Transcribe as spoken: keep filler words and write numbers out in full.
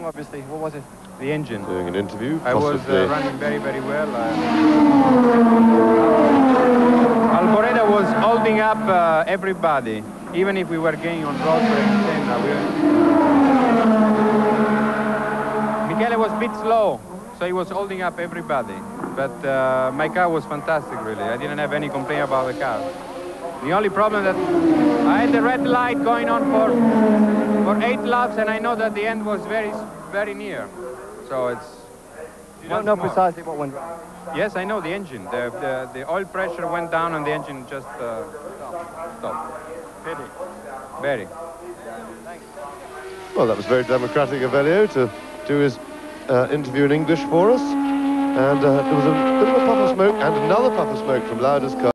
platform, obviously. What was it? The engine. Doing an interview, possibly. I was uh, running very, very well. Uh, Alboreto was holding up uh, everybody, even if we were going on road for extend. We were... Michele was a bit slow, so he was holding up everybody. But uh, my car was fantastic, really. I didn't have any complaint about the car. The only problem that I had the red light going on for for eight laps, and I know that the end was very, very near. So it's... You don't know more. Precisely what went wrong? Yes, I know the engine. The, the, the oil pressure went down and the engine just uh, stopped. Pity. Very. Well, that was very democratic of Elio to do his uh, interview in English for us. And uh, there was a little puff of smoke and another puff of smoke from Lauda's car.